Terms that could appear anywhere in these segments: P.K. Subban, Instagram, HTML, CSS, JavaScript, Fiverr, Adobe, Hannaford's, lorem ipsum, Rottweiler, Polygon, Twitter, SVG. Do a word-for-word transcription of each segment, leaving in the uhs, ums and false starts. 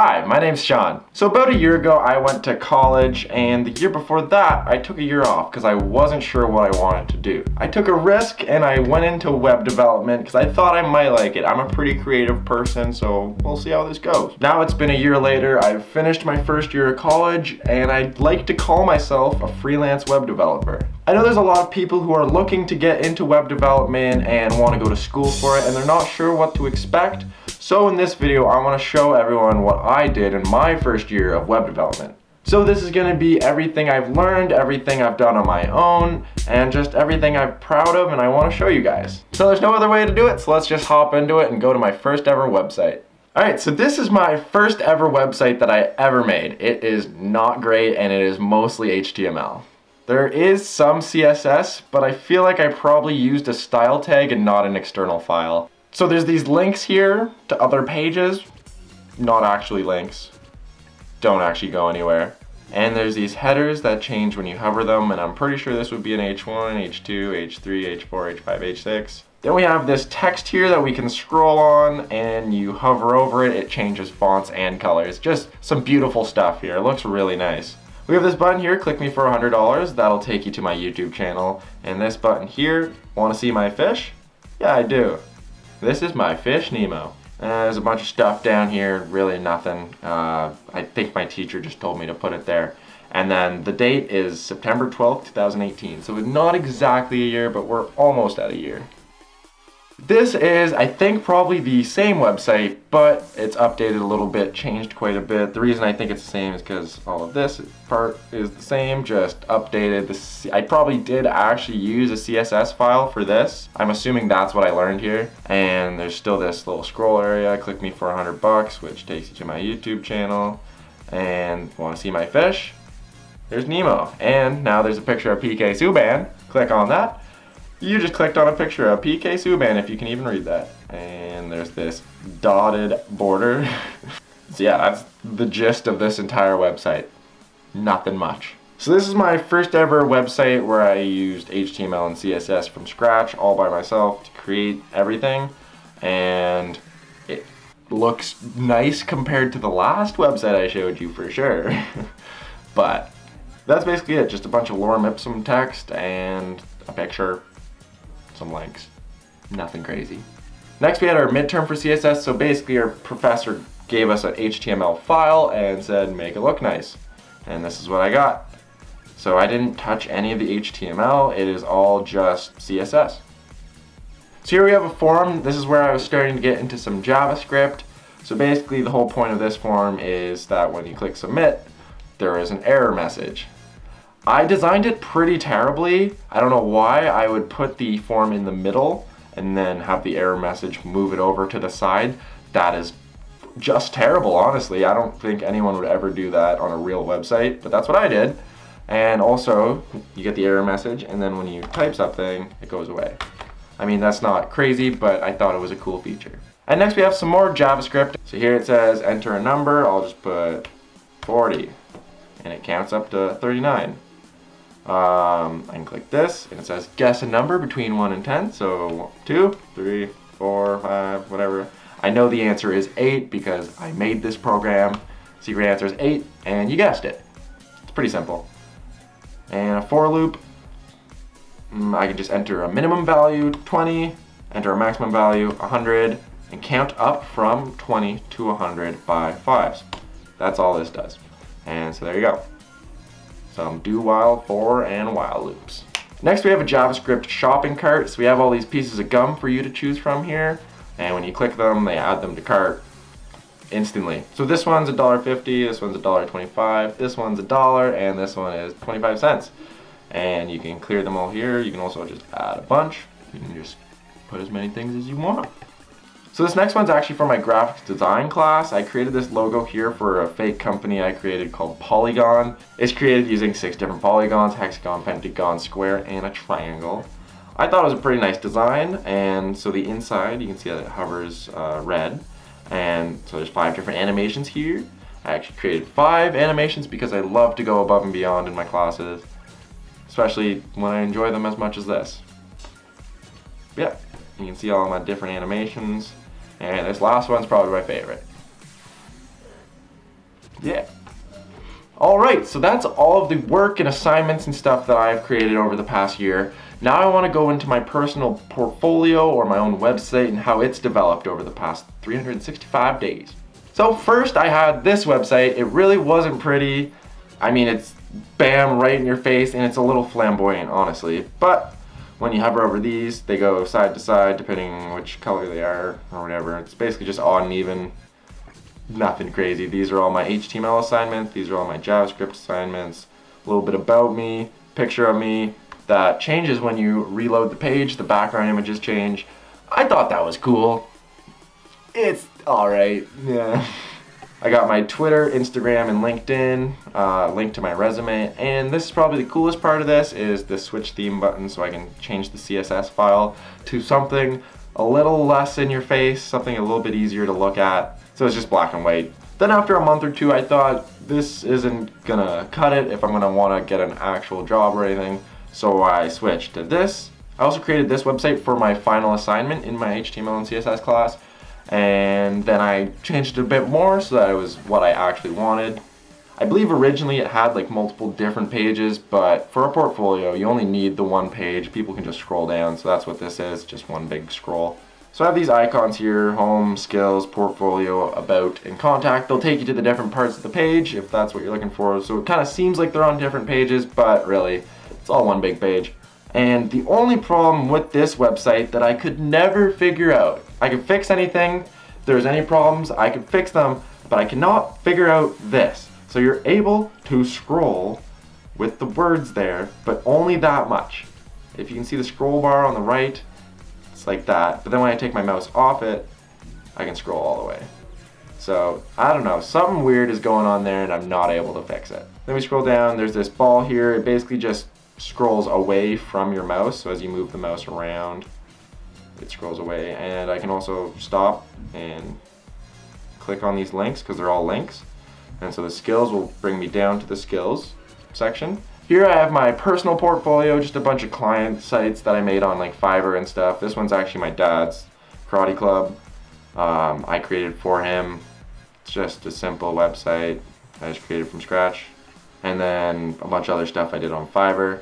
Hi, my name's Sean. So about a year ago I went to college, and the year before that I took a year off because I wasn't sure what I wanted to do. I took a risk and I went into web development because I thought I might like it. I'm a pretty creative person, so we'll see how this goes. Now it's been a year later, I've finished my first year of college, and I'd like to call myself a freelance web developer. I know there's a lot of people who are looking to get into web development and want to go to school for it, and they're not sure what to expect. So in this video, I want to show everyone what I did in my first year of web development. So this is going to be everything I've learned, everything I've done on my own, and just everything I'm proud of and I want to show you guys. So there's no other way to do it, so let's just hop into it and go to my first ever website. Alright, so this is my first ever website that I ever made. It is not great and it is mostly H T M L. There is some C S S, but I feel like I probably used a style tag and not an external file. So there's these links here to other pages, not actually links, don't actually go anywhere. And there's these headers that change when you hover them, and I'm pretty sure this would be an H one, H two, H three, H four, H five, H six. Then we have this text here that we can scroll on, and you hover over it, it changes fonts and colors. Just some beautiful stuff here, it looks really nice. We have this button here, click me for one hundred dollars, that'll take you to my YouTube channel. And this button here, wanna see my fish? Yeah, I do. This is my fish, Nemo. Uh, there's a bunch of stuff down here, really nothing. Uh, I think my teacher just told me to put it there. And then the date is September twelfth, two thousand eighteen. So it's not exactly a year, but we're almost at a year. This is, I think, probably the same website, but it's updated a little bit, changed quite a bit. The reason I think it's the same is because all of this part is the same, just updated. The I probably did actually use a C S S file for this. I'm assuming that's what I learned here. And there's still this little scroll area, click me for one hundred bucks, which takes you to my YouTube channel. And want to see my fish? There's Nemo. And now there's a picture of P K Subban. Click on that. You just clicked on a picture of P K Subban, if you can even read that. And there's this dotted border. So yeah, that's the gist of this entire website. Nothing much. So this is my first ever website where I used H T M L and C S S from scratch all by myself to create everything. And it looks nice compared to the last website I showed you for sure. But that's basically it, just a bunch of lorem ipsum text and a picture. Some links. Nothing crazy. Next we had our midterm for C S S, so basically our professor gave us an H T M L file and said make it look nice. And this is what I got. So I didn't touch any of the H T M L, it is all just C S S. So here we have a form, this is where I was starting to get into some JavaScript. So basically the whole point of this form is that when you click submit, there is an error message. I designed it pretty terribly. I don't know why I would put the form in the middle and then have the error message move it over to the side. That is just terrible, honestly. I don't think anyone would ever do that on a real website, but that's what I did. And also, you get the error message, and then when you type something, it goes away. I mean, that's not crazy, but I thought it was a cool feature. And next we have some more JavaScript. So here it says, enter a number. I'll just put forty, and it counts up to thirty-nine. Um, I can click this, and it says guess a number between one and ten, so two, three, four, five, whatever. I know the answer is eight because I made this program. Secret answer is eight, and you guessed it. It's pretty simple. And a for loop, I can just enter a minimum value, twenty, enter a maximum value, one hundred, and count up from twenty to one hundred by fives. That's all this does. And so there you go. Some do while, for, and while loops. Next we have a JavaScript shopping cart. So we have all these pieces of gum for you to choose from here. And when you click them, they add them to cart instantly. So this one's a dollar fifty, this one's a dollar twenty-five, this one's a dollar, and this one is twenty-five cents. And you can clear them all here. You can also just add a bunch. You can just put as many things as you want. So this next one's actually for my graphics design class. I created this logo here for a fake company I created called Polygon. It's created using six different polygons, hexagon, pentagon, square, and a triangle. I thought it was a pretty nice design, and so the inside, you can see that it hovers uh, red. And so there's five different animations here. I actually created five animations because I love to go above and beyond in my classes, especially when I enjoy them as much as this. Yeah, you can see all my different animations. And this last one's probably my favorite. yeah. Alright, so that's all of the work and assignments and stuff that I've created over the past year. Now I want to go into my personal portfolio or my own website and how it's developed over the past three hundred sixty-five days. So first I had this website. It really wasn't pretty. I mean, it's bam, right in your face, and it's a little flamboyant, honestly. But when you hover over these, they go side to side depending on which color they are or whatever. It's basically just odd and even. Nothing crazy. These are all my H T M L assignments. These are all my JavaScript assignments. A little bit about me, picture of me. That changes when you reload the page. The background images change. I thought that was cool. It's alright. Yeah. I got my Twitter, Instagram, and LinkedIn, uh, link to my resume, and this is probably the coolest part of this is the switch theme button, so I can change the C S S file to something a little less in your face, something a little bit easier to look at, so it's just black and white. Then after a month or two I thought, this isn't gonna cut it if I'm gonna wanna get an actual job or anything, so I switched to this. I also created this website for my final assignment in my H T M L and C S S class. And then I changed it a bit more so that it was what I actually wanted. I believe originally it had like multiple different pages, but for a portfolio you only need the one page. People can just scroll down, so that's what this is, just one big scroll. So I have these icons here, home, skills, portfolio, about, and contact. They'll take you to the different parts of the page if that's what you're looking for. So it kind of seems like they're on different pages, but really it's all one big page. And the only problem with this website that I could never figure out, I could fix anything, if there's any problems, I could fix them, but I cannot figure out this. So you're able to scroll with the words there, but only that much. If you can see the scroll bar on the right, it's like that, but then when I take my mouse off it, I can scroll all the way. So, I don't know, something weird is going on there and I'm not able to fix it. Then we scroll down, there's this ball here, it basically just scrolls away from your mouse, so as you move the mouse around it scrolls away, and I can also stop and click on these links because they're all links, and so the skills will bring me down to the skills section. Here I have my personal portfolio, just a bunch of client sites that I made on like Fiverr and stuff. This one's actually my dad's karate club. um, I created for him. It's just a simple website I just created from scratch, and then a bunch of other stuff I did on Fiverr.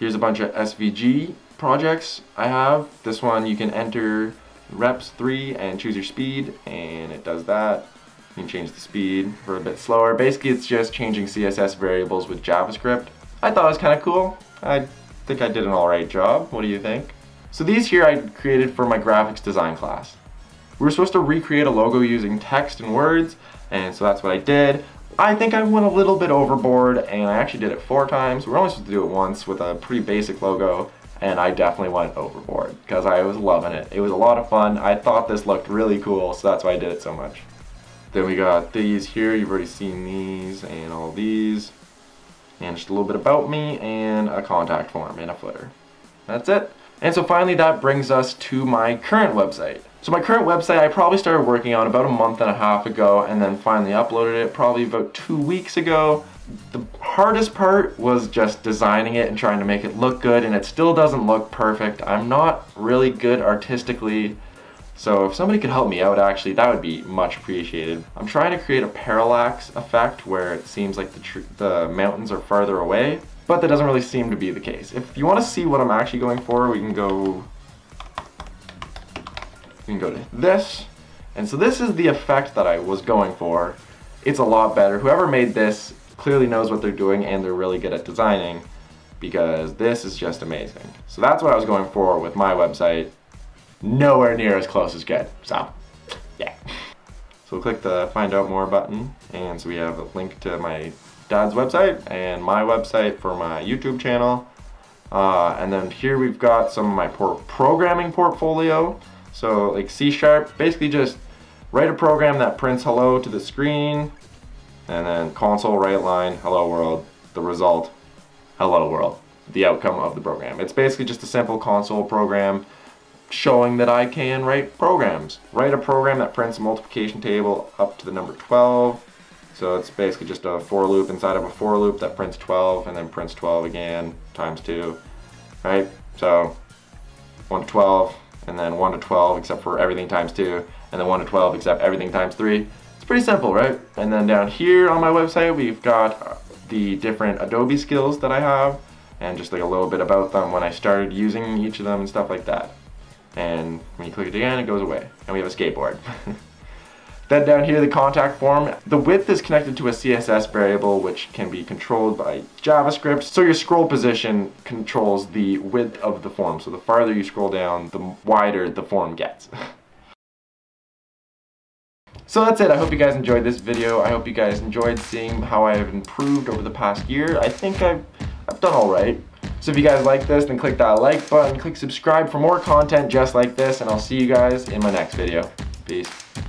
Here's a bunch of S V G projects I have. This one you can enter reps three and choose your speed, and it does that. You can change the speed for a bit slower. Basically it's just changing C S S variables with JavaScript. I thought it was kind of cool. I think I did an alright job. What do you think? So these here I created for my graphics design class. We were supposed to recreate a logo using text and words, and so that's what I did. I think I went a little bit overboard, and I actually did it four times. We were only supposed to do it once with a pretty basic logo, and I definitely went overboard because I was loving it. It was a lot of fun. I thought this looked really cool, so that's why I did it so much. Then we got these here. You've already seen these and all these. And just a little bit about me and a contact form and a footer. That's it. And so finally that brings us to my current website. So my current website I probably started working on about a month and a half ago, and then finally uploaded it probably about two weeks ago. The hardest part was just designing it and trying to make it look good, and it still doesn't look perfect. I'm not really good artistically, so if somebody could help me out actually, that would be much appreciated. I'm trying to create a parallax effect where it seems like the, tr the mountains are farther away, but that doesn't really seem to be the case. If you want to see what I'm actually going for, we can go You can go to this, and so this is the effect that I was going for. It's a lot better. Whoever made this clearly knows what they're doing, and they're really good at designing, because this is just amazing. So that's what I was going for with my website. Nowhere near as close as good. So, yeah. So we'll click the find out more button, and so we have a link to my dad's website and my website for my YouTube channel. Uh, and then here we've got some of my por- programming portfolio. So like C sharp, basically just write a program that prints hello to the screen, and then console write line, hello world, the result, hello world, the outcome of the program. It's basically just a simple console program showing that I can write programs. Write a program that prints a multiplication table up to the number twelve. So it's basically just a for loop inside of a for loop that prints twelve, and then prints twelve again, times two, right? So one to twelve. And then one to twelve except for everything times two, and then one to twelve except everything times three. It's It's pretty simple, right? And then down here on my website, we've got the different Adobe skills that I have, and just like a little bit about them, when I started using each of them and stuff like that. And when you click it again, it goes away. And we have a skateboard. Then down here, the contact form. The width is connected to a C S S variable, which can be controlled by JavaScript. So your scroll position controls the width of the form. So the farther you scroll down, the wider the form gets. So that's it. I hope you guys enjoyed this video. I hope you guys enjoyed seeing how I have improved over the past year. I think I've, I've done all right. So if you guys like this, then click that like button, click subscribe for more content just like this, and I'll see you guys in my next video. Peace.